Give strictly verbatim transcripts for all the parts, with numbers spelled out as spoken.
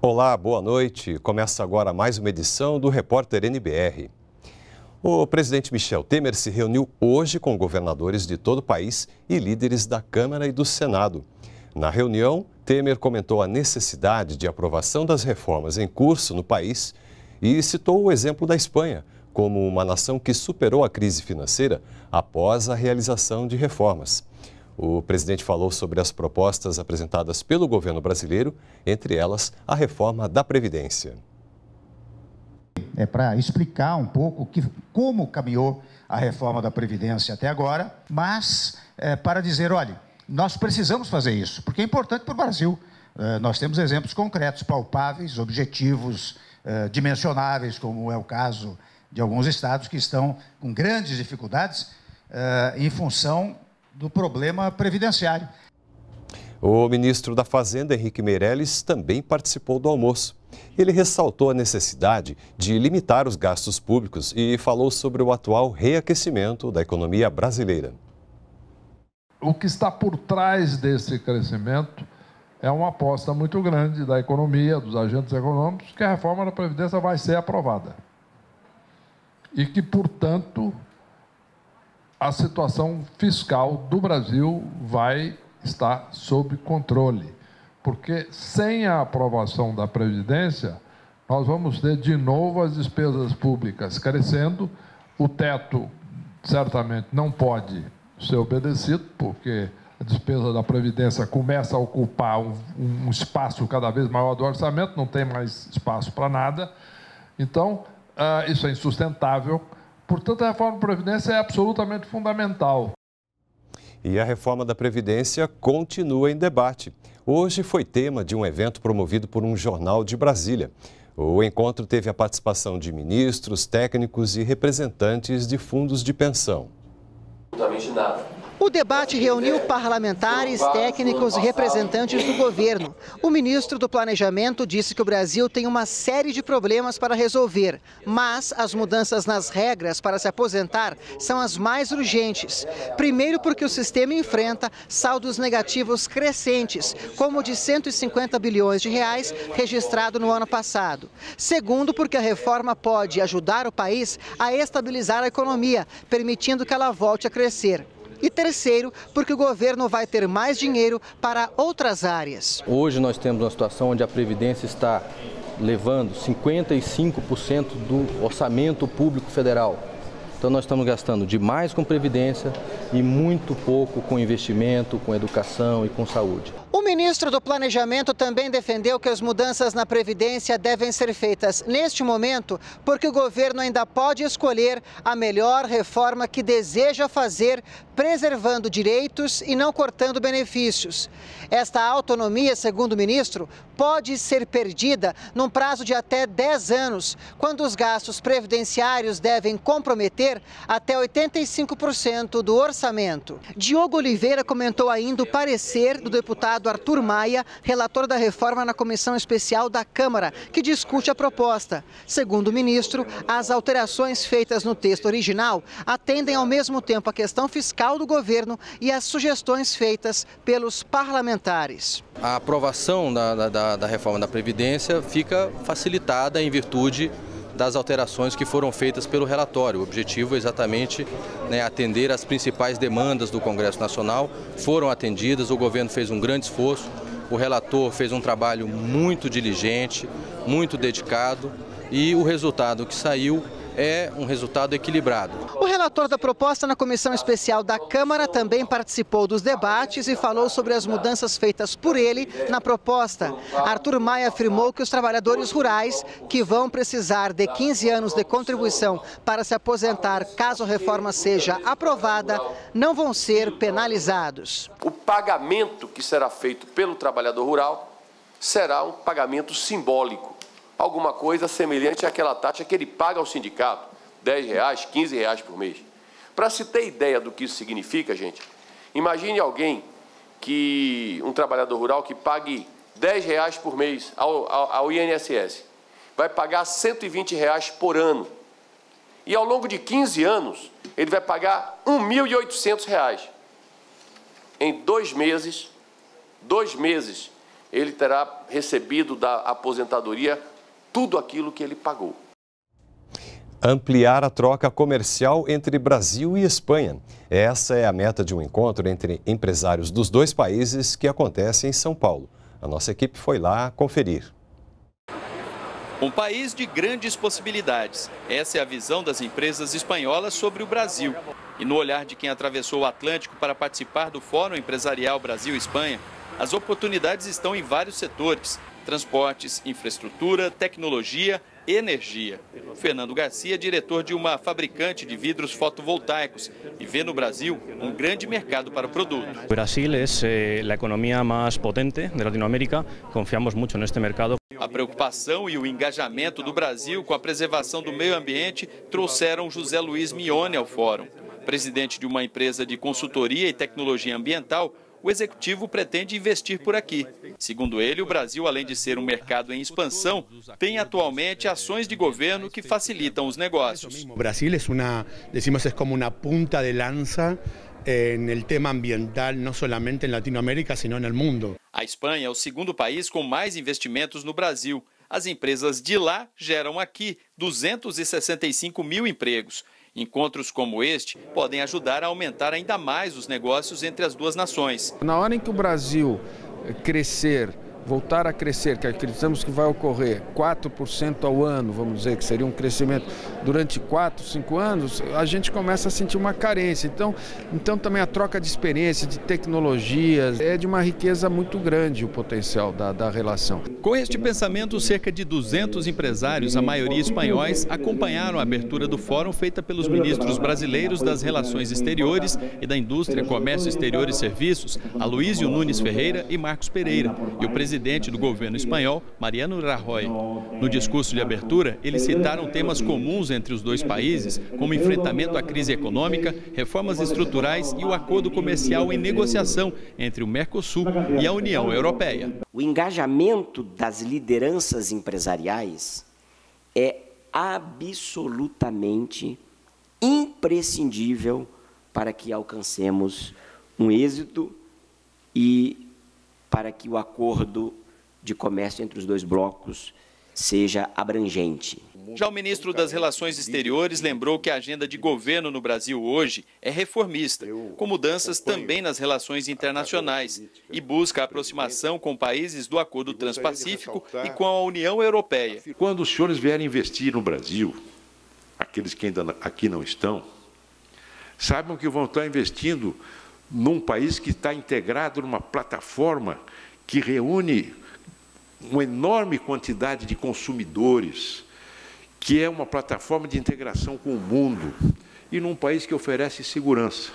Olá, boa noite. Começa agora mais uma edição do Repórter N B R. O presidente Michel Temer se reuniu hoje com governadores de todo o país e líderes da Câmara e do Senado. Na reunião, Temer comentou a necessidade de aprovação das reformas em curso no país e citou o exemplo da Espanha como uma nação que superou a crise financeira após a realização de reformas. O presidente falou sobre as propostas apresentadas pelo governo brasileiro, entre elas a reforma da Previdência. É para explicar um pouco que, como caminhou a reforma da Previdência até agora, mas é, para dizer, olha, nós precisamos fazer isso, porque é importante para o Brasil. É, nós temos exemplos concretos, palpáveis, objetivos, é, dimensionáveis, como é o caso de alguns estados que estão com grandes dificuldades é, em função do problema previdenciário. O ministro da Fazenda, Henrique Meirelles, também participou do almoço. Ele ressaltou a necessidade de limitar os gastos públicos e falou sobre o atual reaquecimento da economia brasileira. O que está por trás desse crescimento é uma aposta muito grande da economia, dos agentes econômicos, que a reforma da Previdência vai ser aprovada. E que, portanto, a situação fiscal do Brasil vai estar sob controle, porque sem a aprovação da Previdência, nós vamos ter de novo as despesas públicas crescendo, o teto certamente não pode ser obedecido, porque a despesa da Previdência começa a ocupar um, um espaço cada vez maior do orçamento, não tem mais espaço para nada, então uh, isso é insustentável. Portanto, a reforma da Previdência é absolutamente fundamental. E a reforma da Previdência continua em debate. Hoje foi tema de um evento promovido por um jornal de Brasília. O encontro teve a participação de ministros, técnicos e representantes de fundos de pensão. O debate reuniu parlamentares, técnicos e representantes do governo. O ministro do Planejamento disse que o Brasil tem uma série de problemas para resolver, mas as mudanças nas regras para se aposentar são as mais urgentes. Primeiro, porque o sistema enfrenta saldos negativos crescentes, como o de cento e cinquenta bilhões de reais registrado no ano passado. Segundo, porque a reforma pode ajudar o país a estabilizar a economia, permitindo que ela volte a crescer. E terceiro, porque o governo vai ter mais dinheiro para outras áreas. Hoje nós temos uma situação onde a Previdência está levando cinquenta e cinco por cento do orçamento público federal. Então nós estamos gastando demais com Previdência e muito pouco com investimento, com educação e com saúde. O ministro do Planejamento também defendeu que as mudanças na Previdência devem ser feitas neste momento, porque o governo ainda pode escolher a melhor reforma que deseja fazer, preservando direitos e não cortando benefícios. Esta autonomia, segundo o ministro, pode ser perdida num prazo de até dez anos, quando os gastos previdenciários devem comprometer até oitenta e cinco por cento do orçamento. Diogo Oliveira comentou ainda o parecer do deputado Arthur Maia, relator da reforma na Comissão Especial da Câmara, que discute a proposta. Segundo o ministro, as alterações feitas no texto original atendem ao mesmo tempo à questão fiscal do governo e às sugestões feitas pelos parlamentares. A aprovação da, da, da reforma da Previdência fica facilitada em virtude das alterações que foram feitas pelo relatório. O objetivo é exatamente, né, atender às principais demandas do Congresso Nacional. Foram atendidas, o governo fez um grande esforço, o relator fez um trabalho muito diligente, muito dedicado e o resultado que saiu é um resultado equilibrado. O relator da proposta na Comissão Especial da Câmara também participou dos debates e falou sobre as mudanças feitas por ele na proposta. Arthur Maia afirmou que os trabalhadores rurais, que vão precisar de quinze anos de contribuição para se aposentar caso a reforma seja aprovada, não vão ser penalizados. O pagamento que será feito pelo trabalhador rural será um pagamento simbólico. Alguma coisa semelhante àquela taxa que ele paga ao sindicato, dez reais, quinze reais por mês. Para se ter ideia do que isso significa, gente, imagine alguém, que um trabalhador rural que pague dez reais por mês ao, ao, ao I N S S, vai pagar cento e vinte reais por ano. E ao longo de quinze anos, ele vai pagar mil e oitocentos reais. Em dois meses, dois meses, ele terá recebido da aposentadoria tudo aquilo que ele pagou. Ampliar a troca comercial entre Brasil e Espanha. Essa é a meta de um encontro entre empresários dos dois países que acontece em São Paulo. A nossa equipe foi lá conferir. Um país de grandes possibilidades. Essa é a visão das empresas espanholas sobre o Brasil. E no olhar de quem atravessou o Atlântico para participar do Fórum Empresarial Brasil-Espanha, as oportunidades estão em vários setores: transportes, infraestrutura, tecnologia, energia. Fernando Garcia é diretor de uma fabricante de vidros fotovoltaicos e vê no Brasil um grande mercado para o produto. O Brasil é a economia mais potente da Latinoamérica. Confiamos muito neste mercado. A preocupação e o engajamento do Brasil com a preservação do meio ambiente trouxeram José Luiz Mione ao fórum. Presidente de uma empresa de consultoria e tecnologia ambiental, o executivo pretende investir por aqui. Segundo ele, o Brasil, além de ser um mercado em expansão, tem atualmente ações de governo que facilitam os negócios. O Brasil é uma, decimos, é como uma punta de lança no tema ambiental, não somente em Latinoamérica, senão no mundo. A Espanha é o segundo país com mais investimentos no Brasil. As empresas de lá geram aqui duzentos e sessenta e cinco mil empregos. Encontros como este podem ajudar a aumentar ainda mais os negócios entre as duas nações. Na hora em que o Brasil crescer, voltar a crescer, que acreditamos que vai ocorrer quatro por cento ao ano, vamos dizer, que seria um crescimento durante quatro, cinco anos, a gente começa a sentir uma carência. Então, então também a troca de experiência, de tecnologias, é de uma riqueza muito grande o potencial da, da relação. Com este pensamento, cerca de duzentos empresários, a maioria espanhóis, acompanharam a abertura do fórum feita pelos ministros brasileiros das Relações Exteriores e da Indústria, Comércio Exterior e Serviços, Aloysio Nunes Ferreira e Marcos Pereira, e o presidente presidente do governo espanhol, Mariano Rajoy. No discurso de abertura, eles citaram temas comuns entre os dois países, como enfrentamento à crise econômica, reformas estruturais e o acordo comercial em negociação entre o Mercosul e a União Europeia. O engajamento das lideranças empresariais é absolutamente imprescindível para que alcancemos um êxito e para que o acordo de comércio entre os dois blocos seja abrangente. Já o ministro das Relações Exteriores lembrou que a agenda de governo no Brasil hoje é reformista, com mudanças também nas relações internacionais, e busca a aproximação com países do Acordo Transpacífico e com a União Europeia. Quando os senhores vierem investir no Brasil, aqueles que ainda aqui não estão, saibam que vão estar investindo num país que está integrado numa plataforma que reúne uma enorme quantidade de consumidores, que é uma plataforma de integração com o mundo, e num país que oferece segurança.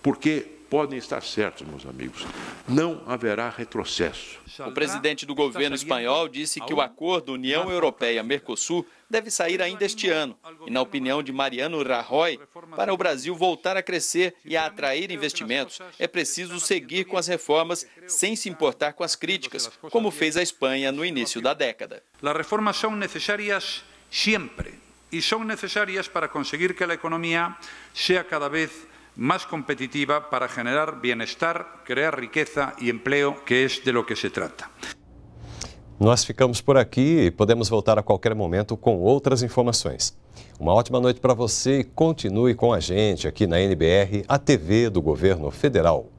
Porque, podem estar certos, meus amigos, não haverá retrocesso. O presidente do governo espanhol disse que o acordo União Europeia-Mercosul deve sair ainda este ano. E, na opinião de Mariano Rajoy, para o Brasil voltar a crescer e a atrair investimentos, é preciso seguir com as reformas sem se importar com as críticas, como fez a Espanha no início da década. As reformas são necessárias sempre e são necessárias para conseguir que a economia seja cada vez mais más competitiva para generar bienestar, crear riqueza e emprego, que é de lo que se trata. Nós ficamos por aqui e podemos voltar a qualquer momento com outras informações. Uma ótima noite para você e continue com a gente aqui na N B R, a T V do Governo Federal.